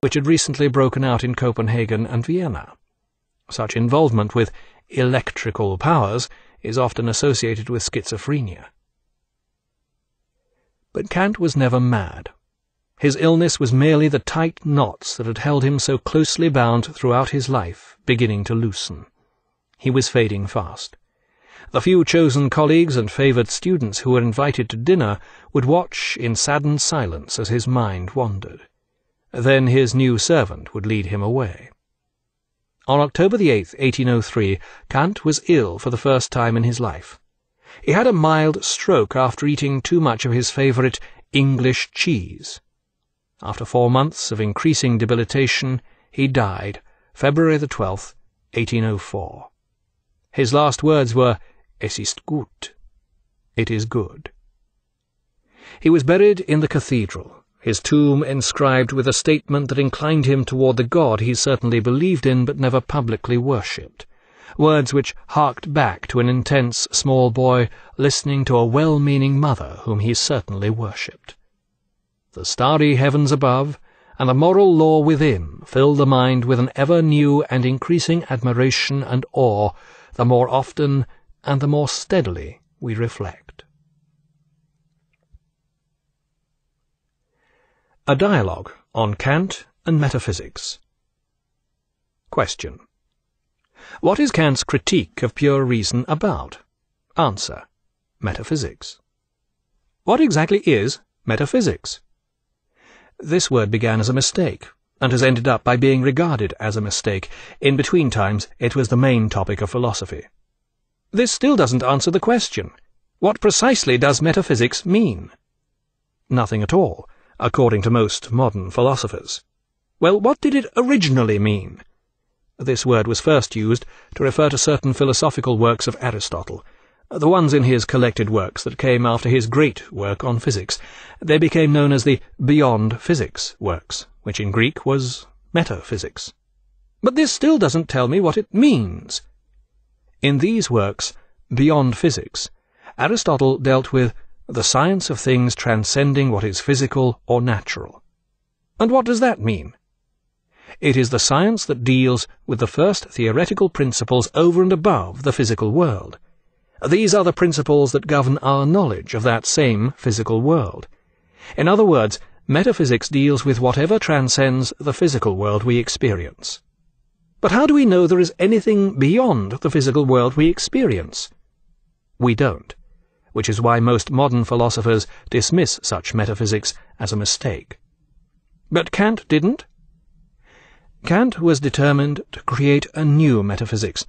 which had recently broken out in Copenhagen and Vienna. Such involvement with electrical powers is often associated with schizophrenia. But Kant was never mad. His illness was merely the tight knots that had held him so closely bound throughout his life, beginning to loosen. He was fading fast. The few chosen colleagues and favoured students who were invited to dinner would watch in saddened silence as his mind wandered. Then his new servant would lead him away. On October the 8th, 1803, Kant was ill for the first time in his life. He had a mild stroke after eating too much of his favourite English cheese. After 4 months of increasing debilitation, he died, February the 12th, 1804. His last words were, "Es ist gut." It is good. He was buried in the cathedral, his tomb inscribed with a statement that inclined him toward the God he certainly believed in but never publicly worshipped, words which harked back to an intense small boy listening to a well-meaning mother whom he certainly worshipped. The starry heavens above and the moral law within fill the mind with an ever-new and increasing admiration and awe, the more often and the more steadily we reflect. A dialogue on Kant and metaphysics. Question: what is Kant's critique of pure reason about? Answer: metaphysics. What exactly is metaphysics? This word began as a mistake, and has ended up by being regarded as a mistake. In between times, it was the main topic of philosophy. This still doesn't answer the question. What precisely does metaphysics mean? Nothing at all, according to most modern philosophers. Well, what did it originally mean? This word was first used to refer to certain philosophical works of Aristotle, the ones in his collected works that came after his great work on physics. They became known as the Beyond Physics works, which in Greek was metaphysics. But this still doesn't tell me what it means. In these works, Beyond Physics, Aristotle dealt with the science of things transcending what is physical or natural. And what does that mean? It is the science that deals with the first theoretical principles over and above the physical world. These are the principles that govern our knowledge of that same physical world. In other words, metaphysics deals with whatever transcends the physical world we experience. But how do we know there is anything beyond the physical world we experience? We don't, which is why most modern philosophers dismiss such metaphysics as a mistake. But Kant didn't. Kant was determined to create a new metaphysics.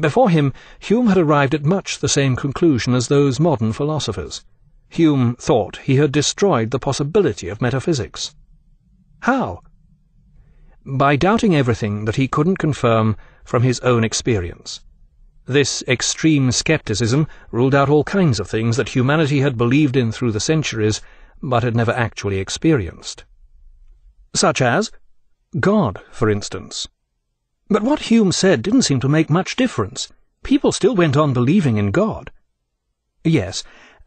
Before him, Hume had arrived at much the same conclusion as those modern philosophers. Hume thought he had destroyed the possibility of metaphysics. How? By doubting everything that he couldn't confirm from his own experience. This extreme scepticism ruled out all kinds of things that humanity had believed in through the centuries, but had never actually experienced. Such as God, for instance. But what Hume said didn't seem to make much difference. People still went on believing in God. Yes,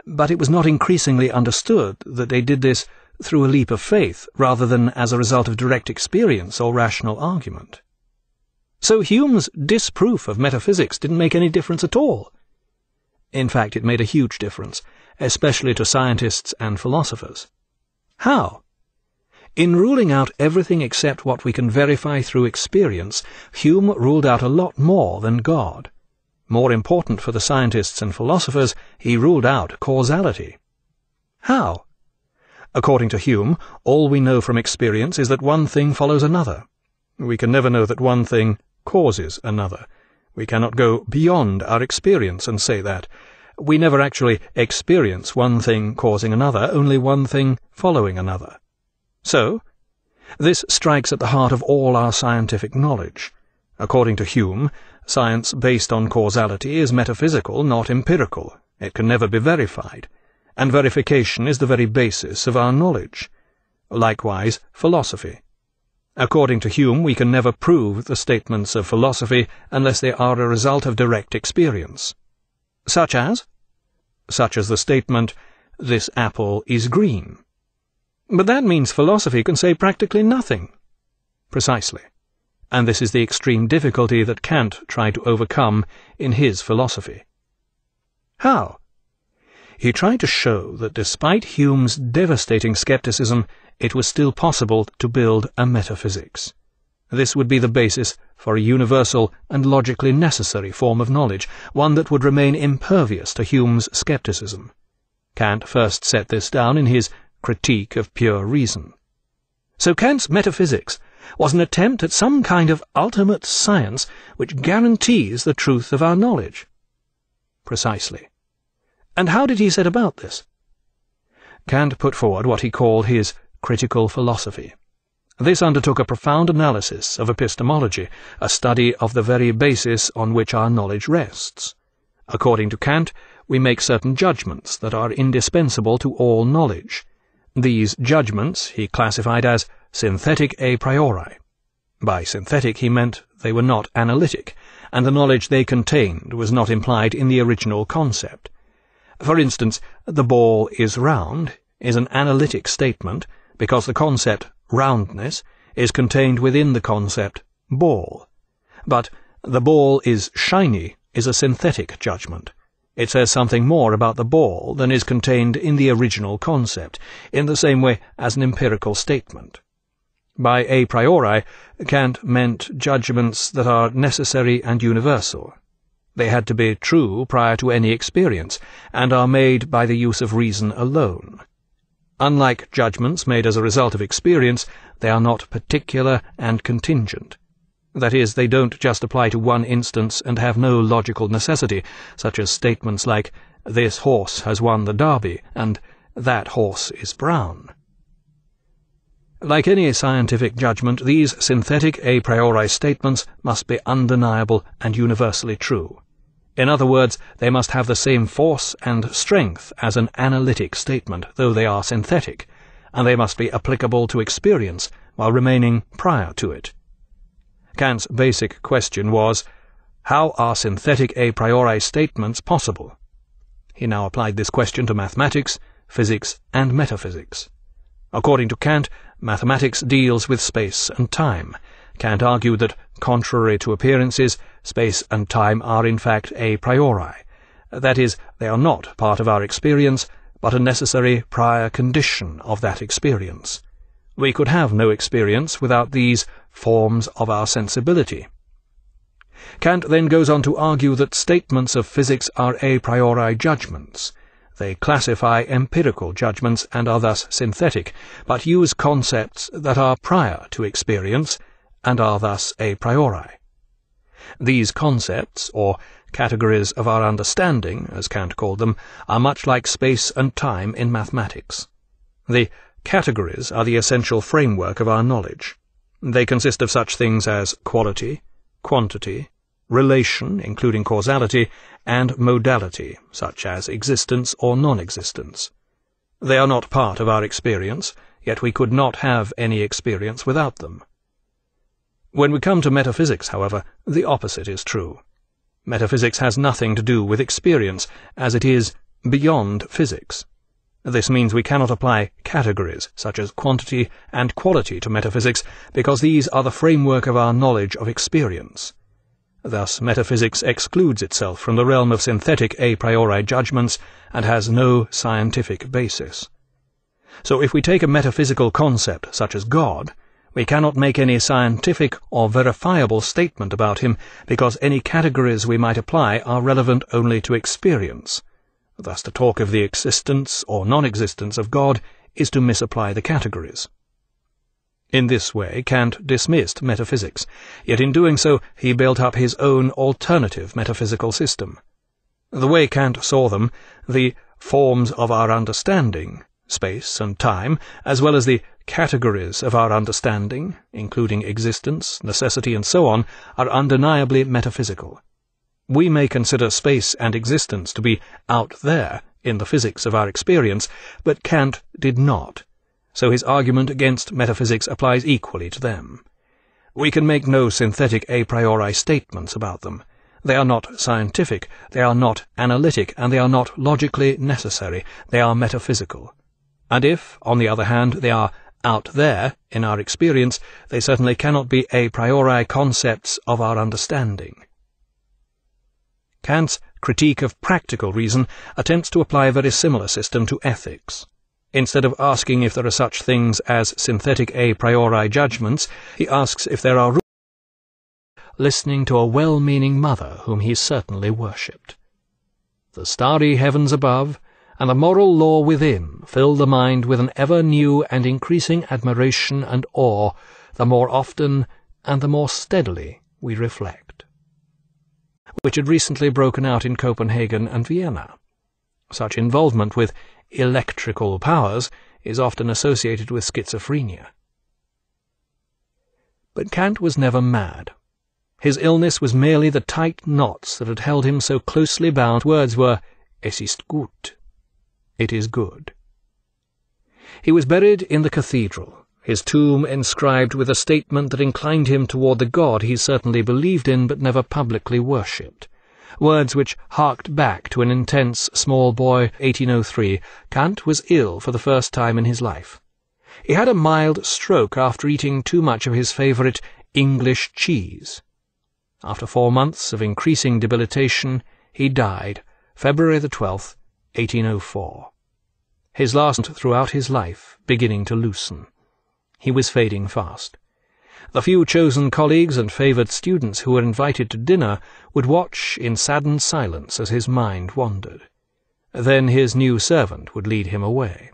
but it was not increasingly understood that they did this through a leap of faith rather than as a result of direct experience or rational argument. So Hume's disproof of metaphysics didn't make any difference at all. In fact, it made a huge difference, especially to scientists and philosophers. How? In ruling out everything except what we can verify through experience, Hume ruled out a lot more than God. More important for the scientists and philosophers, he ruled out causality. How? According to Hume, all we know from experience is that one thing follows another. We can never know that one thing causes another. We cannot go beyond our experience and say that. We never actually experience one thing causing another, only one thing following another. So, this strikes at the heart of all our scientific knowledge. According to Hume, science based on causality is metaphysical, not empirical. It can never be verified, and verification is the very basis of our knowledge. Likewise, philosophy. According to Hume, we can never prove the statements of philosophy unless they are a result of direct experience. Such as the statement, "This apple is green." But that means philosophy can say practically nothing. precisely, and this is the extreme difficulty that Kant tried to overcome in his philosophy. How? He tried to show that despite Hume's devastating scepticism, it was still possible to build a metaphysics. This would be the basis for a universal and logically necessary form of knowledge, one that would remain impervious to Hume's scepticism. Kant first set this down in his Critique of Pure Reason. So Kant's metaphysics was an attempt at some kind of ultimate science which guarantees the truth of our knowledge. Precisely. And how did he set about this? Kant put forward what he called his critical philosophy. This undertook a profound analysis of epistemology, a study of the very basis on which our knowledge rests. According to Kant, we make certain judgments that are indispensable to all knowledge. These judgments he classified as synthetic a priori. By synthetic he meant they were not analytic, and the knowledge they contained was not implied in the original concept. For instance, the ball is round is an analytic statement because the concept roundness is contained within the concept ball. But the ball is shiny is a synthetic judgment. It says something more about the ball than is contained in the original concept, in the same way as an empirical statement. By a priori, Kant meant judgments that are necessary and universal. They had to be true prior to any experience, and are made by the use of reason alone. Unlike judgments made as a result of experience, they are not particular and contingent. That is, they don't just apply to one instance and have no logical necessity, such as statements like, "This horse has won the derby," and "That horse is brown." Like any scientific judgment, these synthetic a priori statements must be undeniable and universally true. In other words, they must have the same force and strength as an analytic statement, though they are synthetic, and they must be applicable to experience while remaining prior to it. Kant's basic question was, how are synthetic a priori statements possible? He now applied this question to mathematics, physics, and metaphysics. According to Kant, mathematics deals with space and time. Kant argued that, contrary to appearances, space and time are in fact a priori. That is, they are not part of our experience, but a necessary prior condition of that experience. We could have no experience without these forms of our sensibility. Kant then goes on to argue that statements of physics are a priori judgments. They classify empirical judgments and are thus synthetic, but use concepts that are prior to experience and are thus a priori. These concepts, or categories of our understanding, as Kant called them, are much like space and time in mathematics. The categories are the essential framework of our knowledge. They consist of such things as quality, quantity, relation, including causality, and modality, such as existence or non-existence. They are not part of our experience, yet we could not have any experience without them. When we come to metaphysics, however, the opposite is true. Metaphysics has nothing to do with experience, as it is beyond physics. This means we cannot apply categories, such as quantity and quality, to metaphysics, because these are the framework of our knowledge of experience. Thus, metaphysics excludes itself from the realm of synthetic a priori judgments and has no scientific basis. So if we take a metaphysical concept such as God, we cannot make any scientific or verifiable statement about him because any categories we might apply are relevant only to experience. Thus, to talk of the existence or non-existence of God is to misapply the categories. In this way, Kant dismissed metaphysics, yet in doing so he built up his own alternative metaphysical system. The way Kant saw them, the forms of our understanding, space and time, as well as the categories of our understanding, including existence, necessity, and so on, are undeniably metaphysical. We may consider space and existence to be out there in the physics of our experience, but Kant did not. So his argument against metaphysics applies equally to them. We can make no synthetic a priori statements about them. They are not scientific, they are not analytic, and they are not logically necessary. They are metaphysical. And if, on the other hand, they are out there, in our experience, they certainly cannot be a priori concepts of our understanding. Kant's Critique of Practical Reason attempts to apply a very similar system to ethics. Instead of asking if there are such things as synthetic a priori judgments, he asks if there are rules. Listening to a well-meaning mother whom he certainly worshipped. The starry heavens above and the moral law within fill the mind with an ever-new and increasing admiration and awe, the more often and the more steadily we reflect. Which had recently broken out in Copenhagen and Vienna. Such involvement with electrical powers is often associated with schizophrenia. But Kant was never mad. His illness was merely the tight knots that had held him so closely bound. Words were, "Es ist gut," it is good. He was buried in the cathedral, his tomb inscribed with a statement that inclined him toward the God he certainly believed in but never publicly worshipped. Words which harked back to an intense small boy, 1803, Kant was ill for the first time in his life. He had a mild stroke after eating too much of his favourite English cheese. After 4 months of increasing debilitation, he died, February the 12th, 1804. His last throughout his life beginning to loosen. He was fading fast. The few chosen colleagues and favoured students who were invited to dinner would watch in saddened silence as his mind wandered. Then his new servant would lead him away.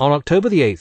On October the 8th,